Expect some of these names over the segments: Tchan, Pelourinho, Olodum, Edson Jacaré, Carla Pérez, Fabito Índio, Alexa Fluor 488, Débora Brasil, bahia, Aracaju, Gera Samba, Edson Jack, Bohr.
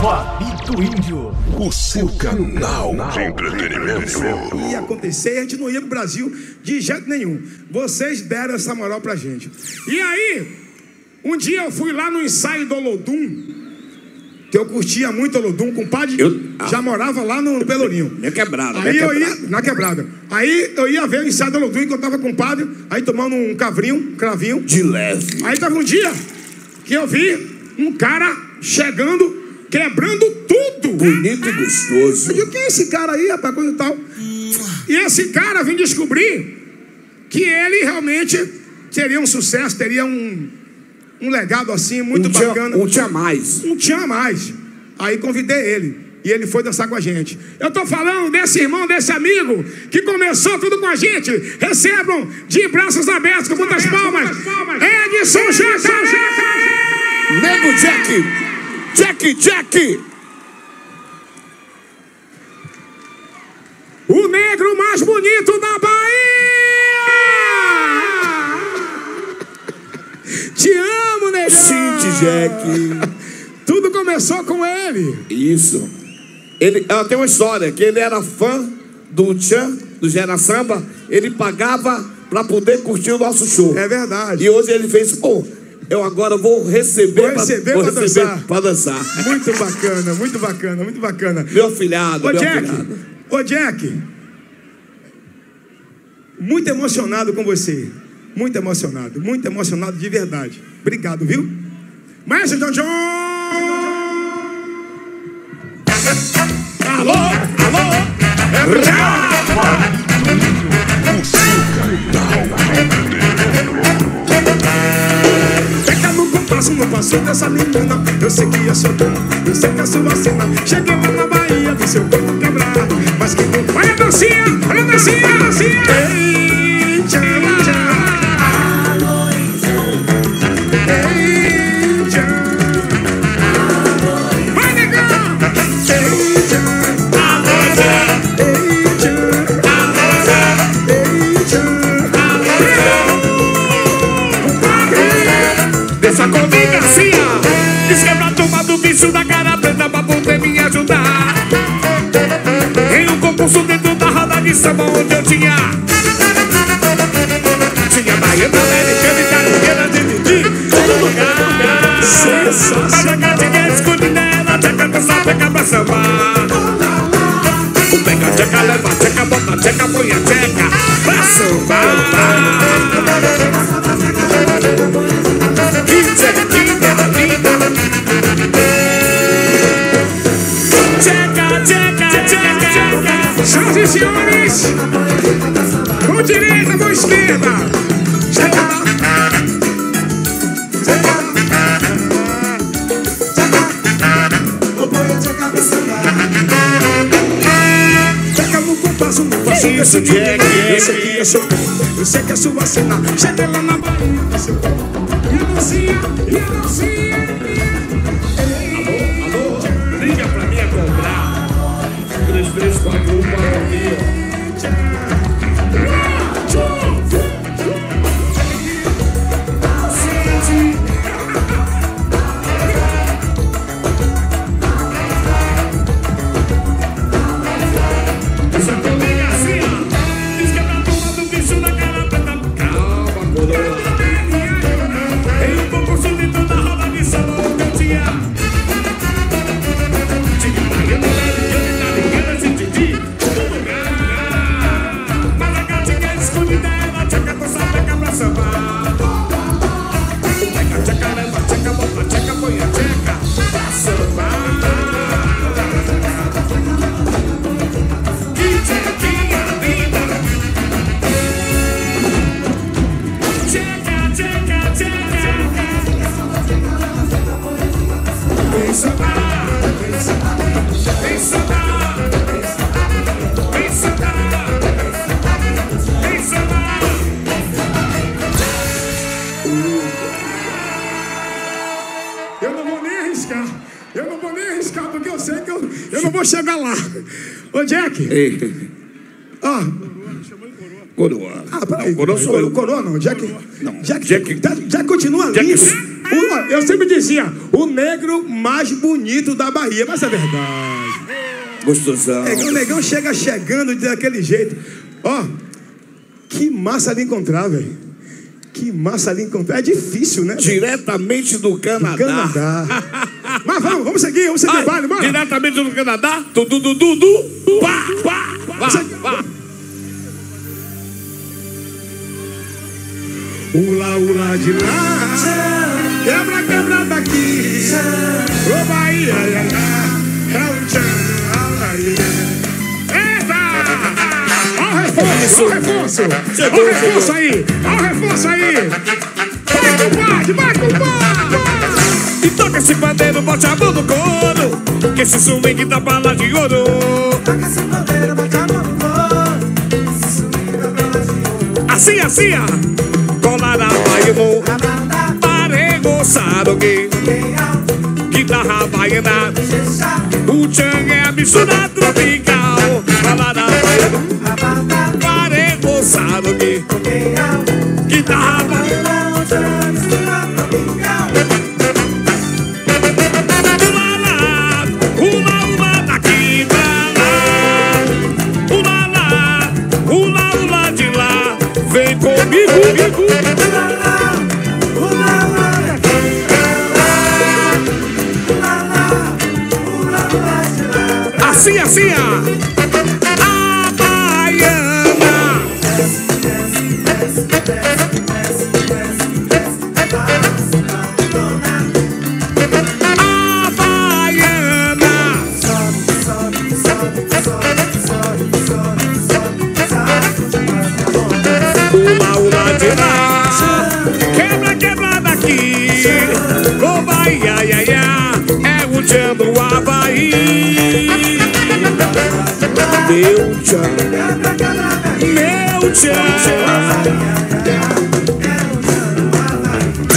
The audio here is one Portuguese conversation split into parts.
Fabito Índio, o seu canal de entretenimento. Ia acontecer, a gente não ia pro Brasil de jeito nenhum. Vocês deram essa moral pra gente. E aí, um dia eu fui lá no ensaio do Olodum, que eu curtia muito Olodum, compadre. Já morava lá no Pelourinho. Minha quebrada, aí eu ia na quebrada. Aí eu ia ver o ensaio do Olodum, que eu tava com o padre, aí tomando um cavrinho, cravinho. De leve. Aí tava um dia que eu vi um cara chegando, quebrando tudo. Bonito e gostoso. Eu digo, quem é esse cara aí, rapaz, coisa e tal? E esse cara, vim descobrir que ele realmente teria um sucesso, teria um legado assim, muito bacana. Um tchan mais. Um tchan mais. Aí convidei ele. E ele foi dançar com a gente. Eu tô falando desse irmão, desse amigo, que começou tudo com a gente. Recebam de braços abertos, com muitas palmas, Edson Jacaré! Nego Jack! Jack! O negro mais bonito da Bahia! Te amo, negão! Sim, Jack! Tudo começou com ele! Isso! Ela tem uma história, que ele era fã do Tchan, do Gera Samba. Ele pagava pra poder curtir o nosso show. É verdade! E hoje ele fez... Pô, eu agora vou receber para dançar. Muito bacana, muito bacana, muito bacana. Meu filhado, Ô Jack, muito emocionado com você. Muito emocionado de verdade. Obrigado, viu? Mas então, John! Alô, alô! Não passou dessa menina, eu sei que é sua dona, eu sei que é sua cena. Cheguei lá na Bahia, vi seu corpo quebrado, mas que não... Olha a dancinha, olha a dancinha, olha a dancinha. Ei, tchan, tchan. Ei, tchan. Vai, negão. Ei, tchan. Ei, tchan. Ei, tchan. Deixa comigo. Diz que é pra tomar do bicho da cara preta pra poder me ajudar em um concurso dentro da roda de samba, onde eu tinha baiana, americana e carinheira, dividir todo lugar. Mas a gatinha escondida, ela tcheca, dança, pega pra samba. Pega, tcheca, leva, tcheca, bota, tcheca, põe a tcheca pra sambar. Que tcheca, senhoras e senhores, mão direita, mão esquerda. Isso que é que eu sou. Eu sei que é sua cena. Chega lá na Bahia, e a dancinha, e a dancinha. Alô, alô, liga pra mim a comprar. 3, 4, 1, para o Rio. Essa comiga assim, ó. Diz que é pra turma do bicho da cara preta. Calma, coroa. Tem um concurso dentro da roda de samba, onde eu tinha. Chegar lá. Ô, Jack. Ei. Ó. Coroa. Ah, peraí. Coroa sou eu. Coroa não. Jack. Não. Jack continua lindo. Eu sempre dizia, o negro mais bonito da Bahia. Mas é verdade. Gostosão. O negão chega chegando daquele jeito. Ó, que massa de encontrar, velho. Que massa ali encontrar. É difícil, né? Diretamente do Canadá. Mas vamos seguir, o baile, bora. Diretamente do Canadá. Pá, pá, pá. Ula de lá. Quebra daqui. Ô Bahia, é o Tchan. Eita! Olha o reforço aí. Vai, compadre, E toca esse pandeiro, bote a mão no couro, que esse swing dá bala de ouro. Toca esse pandeiro, bote a mão no couro, que esse swing dá bala de ouro. Assim, colará, baiano, parego, sarugue, guitarra, baiana, o Tchan é a mistura tropical. Colará, baiano, sarugue, guitarra, ula daqui, ula de lá, vem comigo. Assim.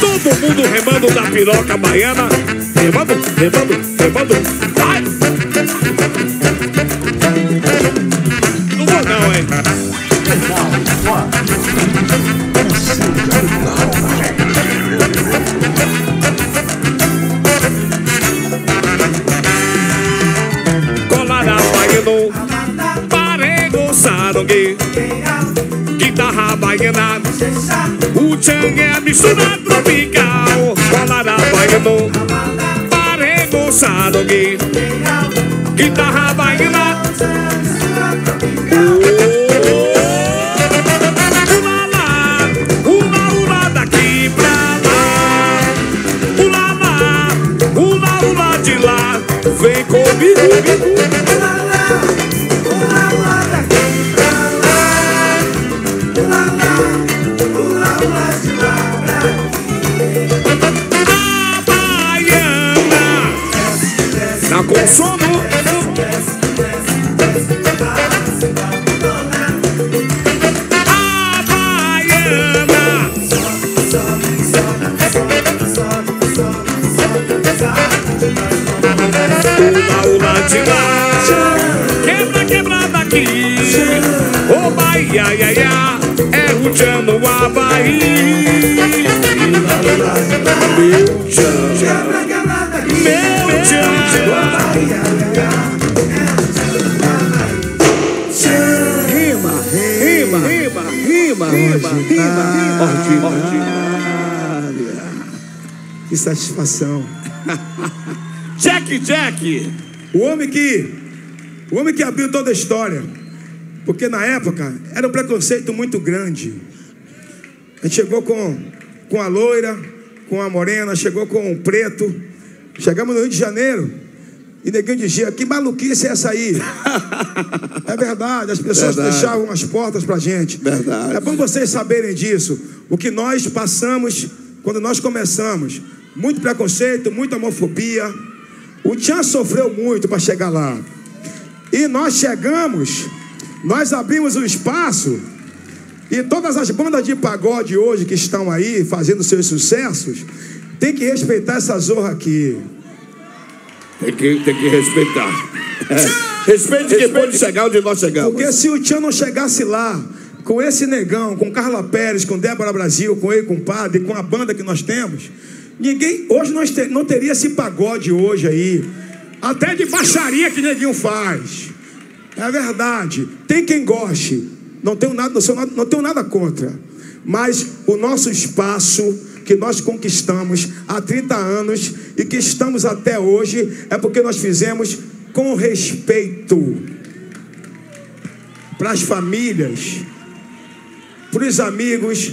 Todo mundo remando da piroca baiana. Remando. Vai! Não vou não, hein? Colará, baiano, parego, sarugue, guitarra baiana, o Tchan é a mistura tropical. Colará, baiano, parego, sarugue, guitarra baiana, ula daqui pra lá, ula de lá, vem comigo. Rima. Que satisfação. Jack. O homem que abriu toda a história. Porque na época era um preconceito muito grande. A gente chegou com a loira, com a morena, chegou com o preto. Chegamos no Rio de Janeiro e ninguém dizia, que maluquice é essa aí? É verdade, as pessoas fechavam as portas pra gente. Verdade. É bom vocês saberem disso. O que nós passamos quando nós começamos. Muito preconceito, muita homofobia. O Tchan sofreu muito para chegar lá. E nós chegamos, nós abrimos um espaço. E todas as bandas de pagode hoje que estão aí fazendo seus sucessos, tem que respeitar essa zorra aqui. Tem que respeitar. Respeite quem pode chegar onde nós chegamos. Porque se o Tchan não chegasse lá, com esse negão, com Carla Pérez, com Débora Brasil, com eu e com o padre, com a banda que nós temos, Ninguém, hoje não teria esse pagode hoje aí. Até de baixaria que neguinho faz. É verdade. Tem quem goste. Não tenho nada contra. Mas o nosso espaço que nós conquistamos há 30 anos e que estamos até hoje é porque nós fizemos com respeito para as famílias, para os amigos.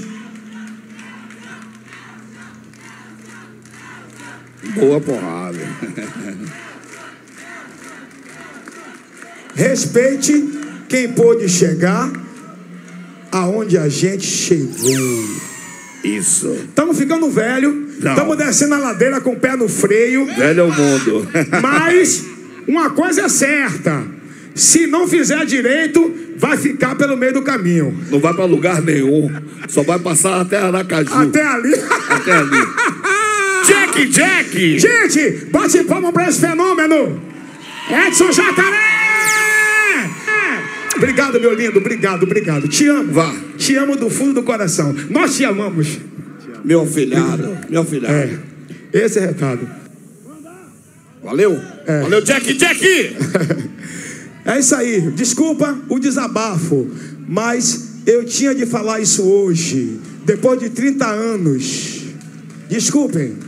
Boa porrada. Respeite quem pôde chegar aonde a gente chegou. Isso. Estamos ficando velho. Estamos descendo a ladeira com o pé no freio. Velho é o mundo. Mas uma coisa é certa. Se não fizer direito, vai ficar pelo meio do caminho. Não vai para lugar nenhum. Só vai passar até Aracaju. Até ali. Até ali. Jack, Jack. Gente, bate palma para esse fenômeno. Edson Jacaré. Obrigado, meu lindo. Obrigado, obrigado. Te amo. Vá. Te amo do fundo do coração. Nós te amamos. Te amo. Meu filhado. Meu filhado. É. Esse é o recado. Valeu. É. Valeu, Jack, Jack. É isso aí. Desculpa o desabafo, mas eu tinha de falar isso hoje, depois de 30 anos. Desculpem.